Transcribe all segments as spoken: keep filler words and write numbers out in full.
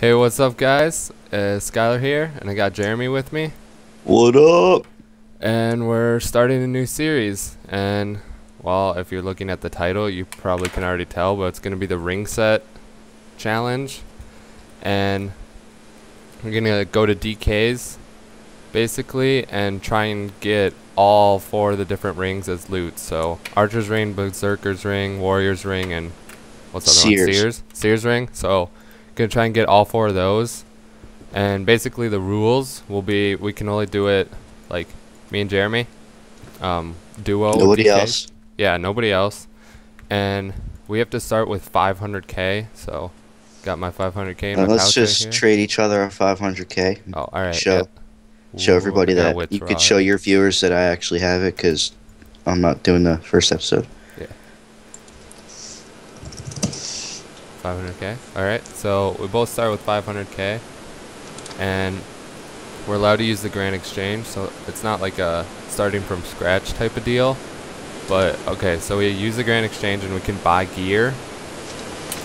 Hey, what's up, guys? Uh, Skyler here, and I got Jeremy with me. What up? And we're starting a new series, and, well, if you're looking at the title, you probably can already tell, but it's going to be the ring set challenge, and we're going to go to D Ks, basically, and try and get all four of the different rings as loot. So, Archer's Ring, Berserker's Ring, Warrior's Ring, and what's the other one? Seers. Seers Ring. So, gonna try and get all four of those, and basically the rules will be we can only do it like me and Jeremy, um, duo. Nobody else. Yeah, nobody else. And we have to start with five hundred K. So got my five hundred K. Uh, let's just right trade each other on five hundred K. Oh, all right. Show, yep. show everybody Ooh, that you could show your viewers that I actually have it because I'm not doing the first episode. five hundred K. Alright, so we both start with five hundred K, and we're allowed to use the Grand Exchange, so it's not like a starting from scratch type of deal. But okay, so we use the Grand Exchange and we can buy gear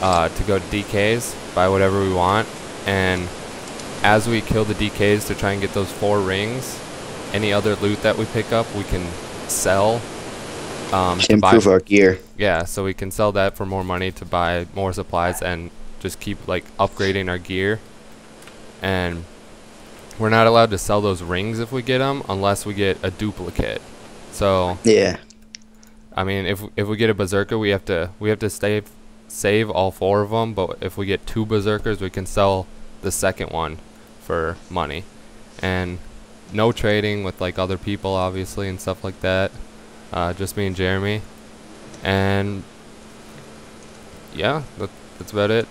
uh, to go to D Ks, buy whatever we want, and as we kill the D Ks to try and get those four rings, any other loot that we pick up we can sell. Um, to improve buy, our gear. Yeah, so we can sell that for more money to buy more supplies and just keep like upgrading our gear. And we're not allowed to sell those rings if we get them unless we get a duplicate. So yeah, I mean, if if we get a berserker, we have to we have to save save all four of them. But if we get two berserkers, we can sell the second one for money. And no trading with like other people, obviously, and stuff like that. Uh, just me and Jeremy, and yeah, that, that's about it.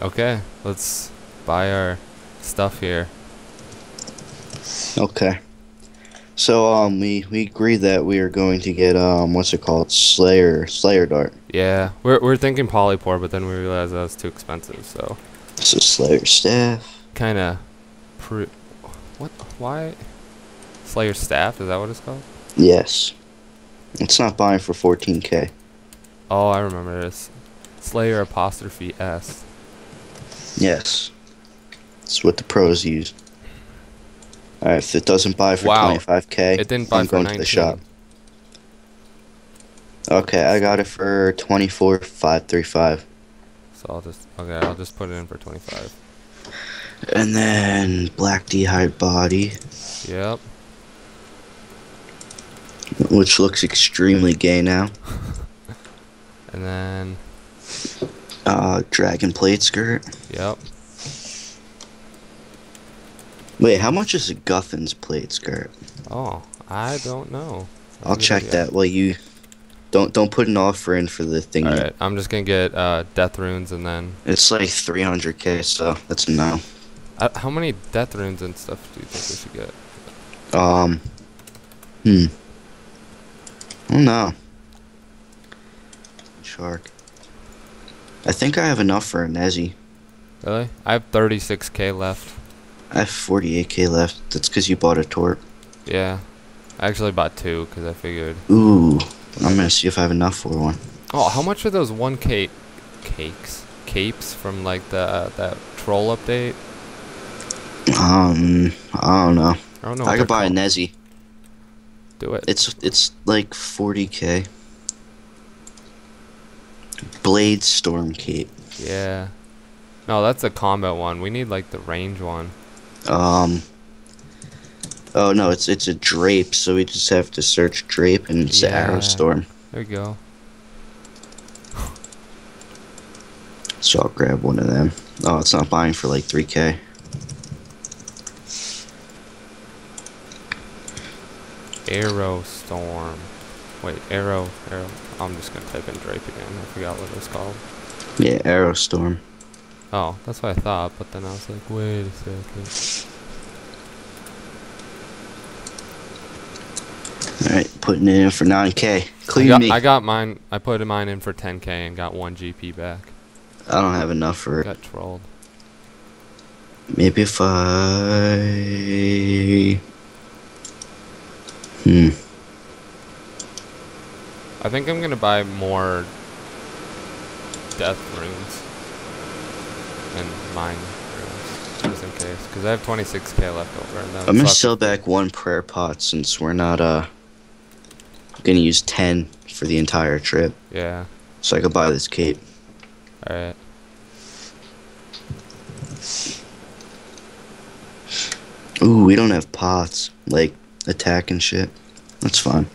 Okay, let's buy our stuff here. Okay, so um, we we agreed that we are going to get um, what's it called, Slayer Slayer Dart. Yeah, we're we're thinking polypore, but then we realized that was too expensive, so. So Slayer Staff. Kind of, pr what? Why? Slayer Staff, is that what it's called? Yes. It's not buying for fourteen K. Oh, I remember this. Slayer apostrophe S. Yes. It's what the pros use. Alright, if it doesn't buy for wow. twenty-five K, it didn't buy I'm for going nineteen. To the shop. Okay, I got it for twenty-four five thirty-five. So I'll just, okay, I'll just put it in for twenty-five. And then, black D hide body. Yep. Which looks extremely gay now. And then... Uh, dragon plate skirt. Yep. Wait, how much is a Guffin's plate skirt? Oh, I don't know. I'll check that while you... Don't don't put an offer in for the thing. Alright, I'm just gonna get uh, death runes and then... It's like three hundred K, so that's a no. Uh, how many death runes and stuff do you think we should get? Um... Hmm... Oh no. Shark. I think I have enough for a Nezzy. Really? I have thirty-six K left. I have forty-eight K left. That's because you bought a torp. Yeah. I actually bought two because I figured. Ooh. I'm going to see if I have enough for one. Oh, how much are those one cape cakes? Capes from like the uh, that troll update? Um, I don't know. I don't know. I could buy a Nezzy. Do it. It's it's like forty K. Blade storm cape. Yeah. No, that's a combat one. We need like the range one. Um. Oh no, it's it's a drape. So we just have to search drape, and it's yeah. Arrow Storm. There you go. So I'll grab one of them. Oh, it's not buying for like three K. Arrow Storm. Wait, Arrow, Arrow. I'm just gonna type in Drape again. I forgot what it's called. Yeah, Arrow Storm. Oh, that's what I thought, but then I was like, wait a second. Alright, putting it in for nine K. Clean I got, me. I got mine, I put mine in for ten K and got one G P back. I don't have enough for it. Got trolled. Maybe if I... Hmm. I think I'm gonna buy more death runes. and mind runes, just in case, because I have twenty-six K left over. And that I'm gonna sell back one prayer pot since we're not uh gonna use ten for the entire trip. Yeah. So I could buy this cape. All right. Ooh, we don't have pots like attack and shit. That's fine.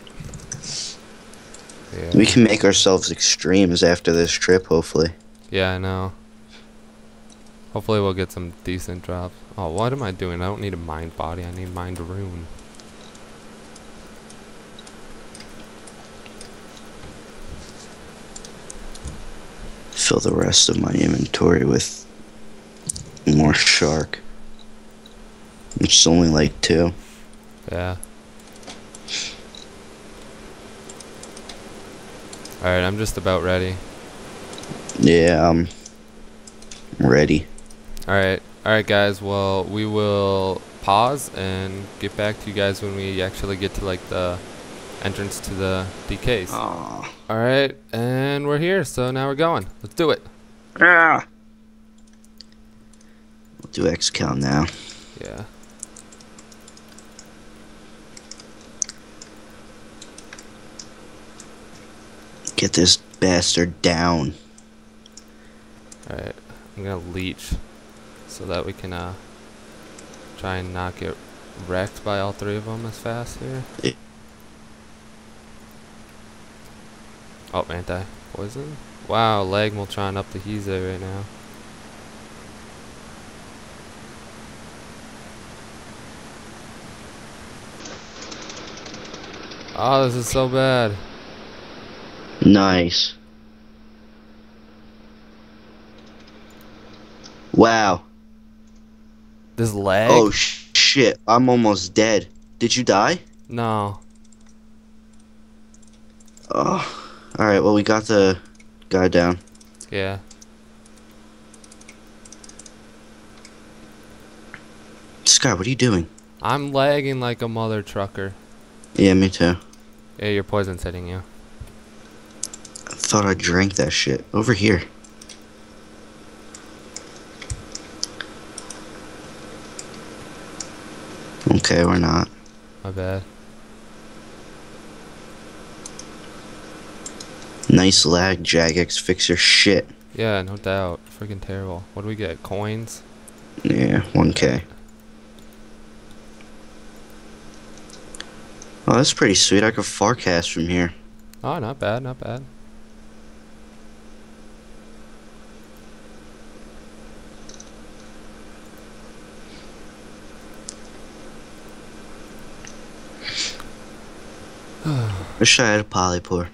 Yeah. We can make ourselves extremes after this trip, hopefully. Yeah, I know. Hopefully we'll get some decent drops. Oh, what am I doing? I don't need a mind body. I need mind rune. Fill the rest of my inventory with more shark. It's only like two. Yeah. Alright, I'm just about ready. Yeah, um, I'm ready. Alright, alright guys, well, we will pause and get back to you guys when we actually get to, like, the entrance to the D Ks. Alright, and we're here, so now we're going. Let's do it. Yeah. We'll do X COM now. Yeah. Get this bastard down. Alright, I'm gonna leech so that we can uh, try and not get wrecked by all three of them as fast here. It oh, anti poison? Wow, lag Moltron up the Heeze right now. Oh, this is so bad. Nice. Wow. This lag? Oh sh shit, I'm almost dead. Did you die? No. Oh. Alright, well we got the guy down. Yeah. Sky, what are you doing? I'm lagging like a mother trucker. Yeah, me too. Yeah, your poison's hitting you. I thought I drank that shit. Over here. Okay, we're not. My bad. Nice lag, Jagex. Fix your shit. Yeah, no doubt. Freaking terrible. What do we get? Coins? Yeah, one K. Oh, that's pretty sweet. I could forecast from here. Oh, not bad, not bad. Wish I had a polypore.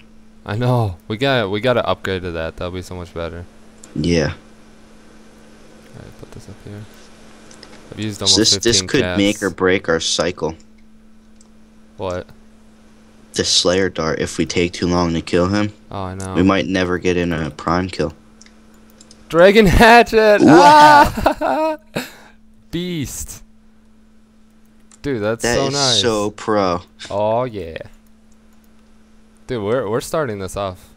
I know. We got we got to upgrade to that. That'll be so much better. Yeah. All right, put this up here. I've used almost this, fifteen This could casts. Make or break our cycle. What? The Slayer dart. If we take too long to kill him, oh, I know. We might never get in a prime kill. Dragon Hatchet. Wow. Ah! Beast. Dude, that's that so is nice. So pro. Oh yeah. Dude, we're we're starting this off.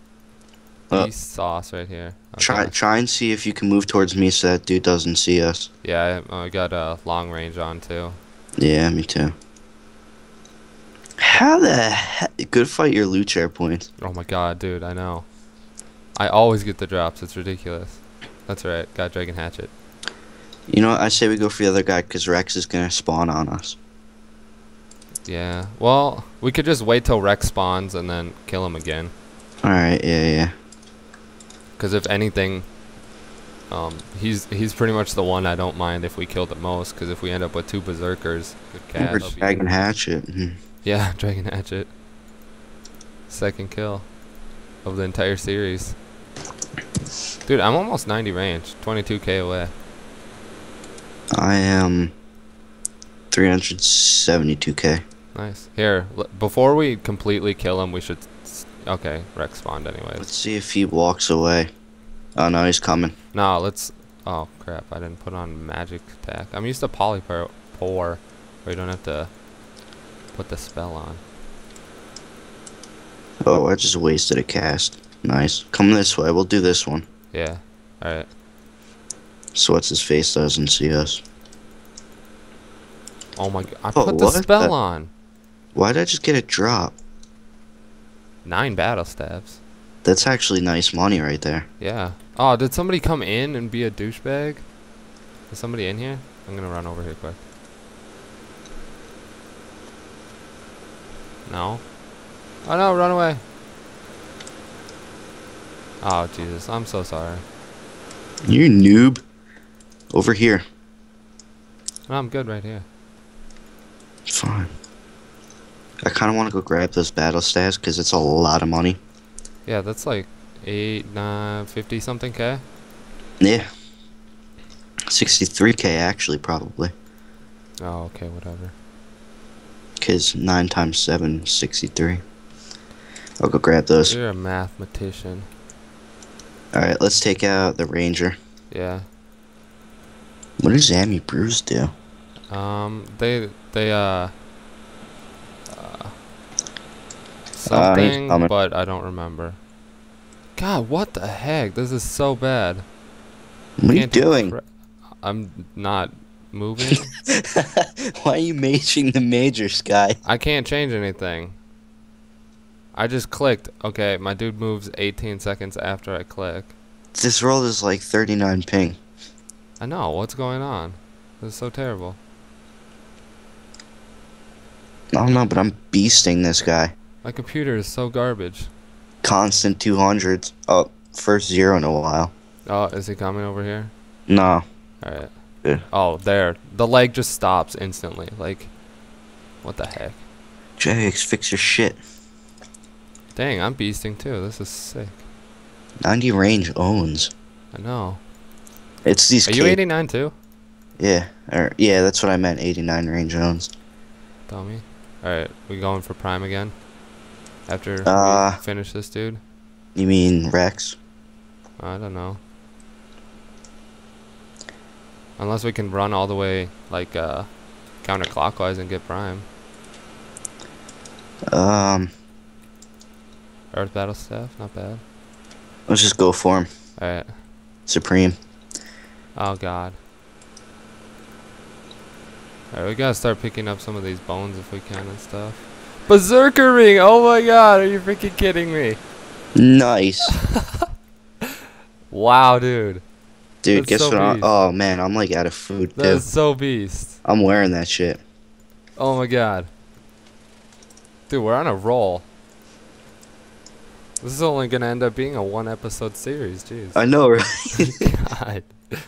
Uh, Beast sauce right here. Okay. Try try and see if you can move towards me so that dude doesn't see us. Yeah, I, I got a uh, long range on too. Yeah, me too. How the heck? Good fight your loot share points. Oh my god, dude, I know. I always get the drops. It's ridiculous. That's right. Got Dragon Hatchet. You know what? I say we go for the other guy because Rex is gonna spawn on us. Yeah. Well, we could just wait till Rex spawns and then kill him again. All right. Yeah. Yeah. Because if anything, um, he's he's pretty much the one I don't mind if we kill the most. Because if we end up with two berserkers, good cat. Or Dragon Hatchet. Yeah, Dragon Hatchet. Second kill of the entire series. Dude, I'm almost ninety range, twenty-two K away. I am three hundred seventy-two K. Nice. Here, l before we completely kill him, we should... S okay, Rex spawned anyways. Let's see if he walks away. Oh, no, he's coming. No, let's... Oh, crap. I didn't put on magic attack. I'm used to polypore, where you don't have to put the spell on. Oh, I just wasted a cast. Nice. Come this way. We'll do this one. Yeah. All right. So what's his face doesn't see us. Oh my god, I put oh, the spell the on. Why did I just get a drop? Nine battle stabs. That's actually nice money right there. Yeah. Oh, did somebody come in and be a douchebag? Is somebody in here? I'm gonna run over here quick. No? Oh no, run away. Oh Jesus, I'm so sorry. You noob. Over here. I'm good right here. Fine. I kind of want to go grab those battle staves because it's a lot of money. Yeah, that's like eight, nine, fifty something K. Yeah. sixty-three K actually, probably. Oh, okay, whatever. Because nine times seven is sixty-three. I'll go grab those. You're a mathematician. Alright, let's take out the ranger. Yeah. What does Zammy Brews do? Um, they, they, uh... uh something, uh, but I don't remember. God, what the heck? This is so bad. What are you doing? I'm not moving. Why are you maging the major, Sky? I can't change anything. I just clicked. Okay, my dude moves eighteen seconds after I click. This roll is like thirty-nine ping. I know. What's going on? This is so terrible. I don't know, but I'm beasting this guy. My computer is so garbage. Constant two hundreds. Oh, first zero in a while. Oh, is he coming over here? No. Alright. Yeah. Oh, there. The leg just stops instantly. Like, what the heck? Jagex, fix your shit. Dang, I'm beasting too. This is sick. ninety range owns. I know. It's these. Are you eighty-nine too? Yeah. Or yeah, that's what I meant. eighty-nine range owns. Dummy. All right, we going for prime again? After uh, we finish this dude. You mean Rex? I don't know. Unless we can run all the way like uh, counterclockwise and get prime. Um. Earth battle staff, not bad. Let's just go for him. Alright. Supreme. Oh god. Alright, we gotta start picking up some of these bones if we can and stuff. Berserker Ring! Oh my god, are you freaking kidding me? Nice. Wow, dude. Dude, guess what? I, oh man, I'm like out of food, dude. That's so beast. I'm wearing that shit. Oh my god. Dude, we're on a roll. This is only gonna end up being a one-episode series, jeez. I know, right? God,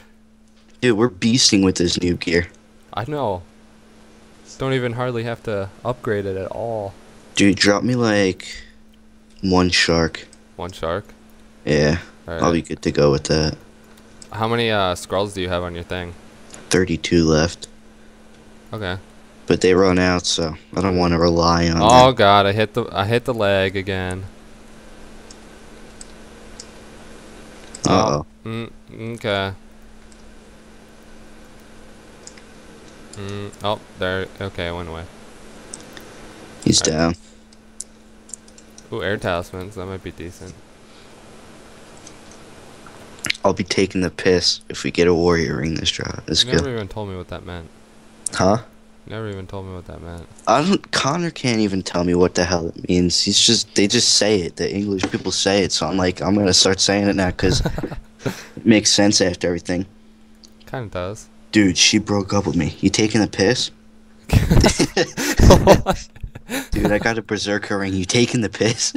dude, we're beasting with this new gear. I know. Don't even hardly have to upgrade it at all. Dude, drop me like one shark. One shark? Yeah, right. I'll be good to go with that. How many uh, scrolls do you have on your thing? thirty-two left. Okay. But they run out, so I don't want to rely on. Oh that. God, I hit the I hit the lag again. Uh oh. Mm, okay. Mm, oh, there. Okay, I went away. He's right. Down. Ooh, air talismans. That might be decent. I'll be taking the piss if we get a warrior ring this draw. This you never good. even told me what that meant. Huh? You never even told me what that meant. I don't. Connor can't even tell me what the hell it means. He's just. They just say it. The English people say it. So I'm like, I'm gonna start saying it now because it makes sense after everything. Kind of does. Dude, she broke up with me. You taking the piss? Dude, I got a berserker ring. You taking the piss?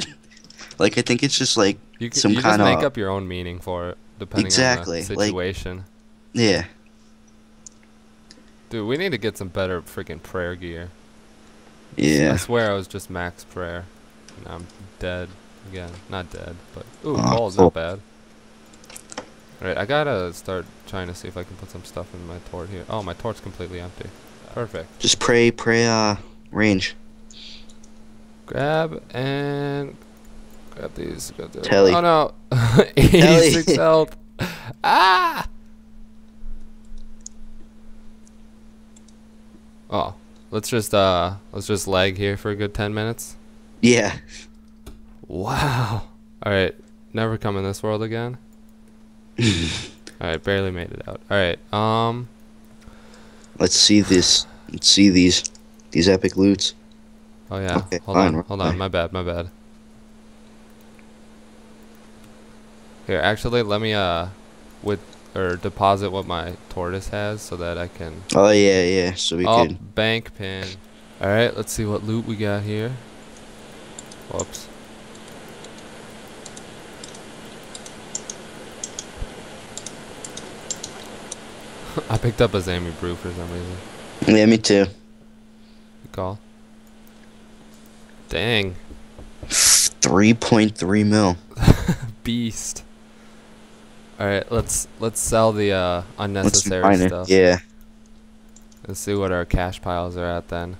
Like, I think it's just like you, some kind of. You just make up your own meaning for it. Depending exactly. on the situation. Like, yeah. Dude, we need to get some better freaking prayer gear. Yeah. I swear I was just max prayer. And I'm dead again. Not dead, but ooh, uh, ball's oh. not bad. Alright, I gotta start trying to see if I can put some stuff in my torch here. Oh, my torch's completely empty. Perfect. Just pray, pray, uh, range. Grab and... Grab these. Grab these. Telly. Oh no. eighty-six health. Ah! Oh, let's just uh, let's just lag here for a good ten minutes. Yeah. Wow. All right, never come in this world again. Alright, barely made it out. Alright, um... let's see this. Let's see these. These epic loots. Oh yeah, okay, hold fine, on, hold fine. on, my bad, my bad. Here, actually, let me, uh, with, or deposit what my tortoise has so that I can... Oh yeah, yeah, so we oh, can... bank pin. Alright, let's see what loot we got here. Whoops. I picked up a Zammy Brew for some reason. Yeah, me too. Good call. Dang. three point three mil. Beast. All right, let's let's sell the uh, unnecessary let's stuff. Yeah. Let's see what our cash piles are at then.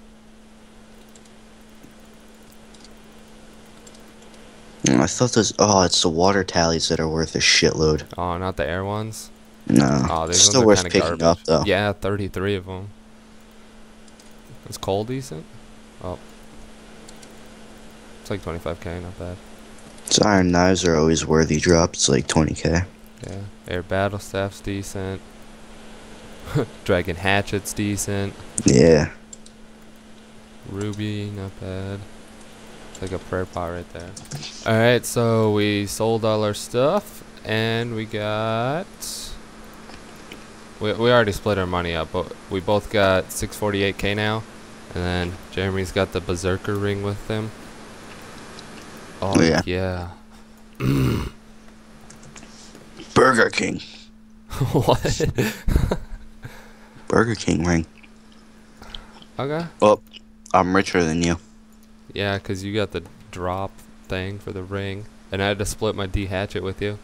I thought those. Oh, it's the water tallies that are worth a shitload. Oh, not the air ones. No. Oh, these still ones are worth picking garbage. up though. Yeah, thirty-three of them. Is coal decent? Oh. It's like twenty-five K, not bad. So iron knives are always worthy drops, like twenty K. Yeah, air battle staff's decent. Dragon hatchet's decent. Yeah. Ruby, not bad. It's like a prayer pot right there. Alright, so we sold all our stuff, and we got... We, we already split our money up, but we both got six forty-eight K now. And then Jeremy's got the Berserker Ring with him. Oh, yeah. yeah. Burger King. What? Burger King ring. Okay. Well, I'm richer than you. Yeah, because you got the drop thing for the ring. And I had to split my D hatchet with you.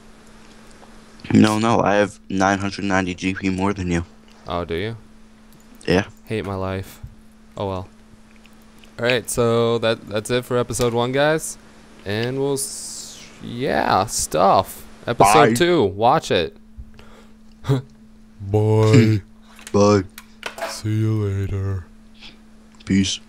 No, no. I have nine hundred ninety G P more than you. Oh, do you? Yeah. Hate my life. Oh, well. Alright, so that that's it for episode one, guys. And we'll... S yeah, stuff. Episode Bye. two. Watch it. Bye. Bye. See you later. Peace.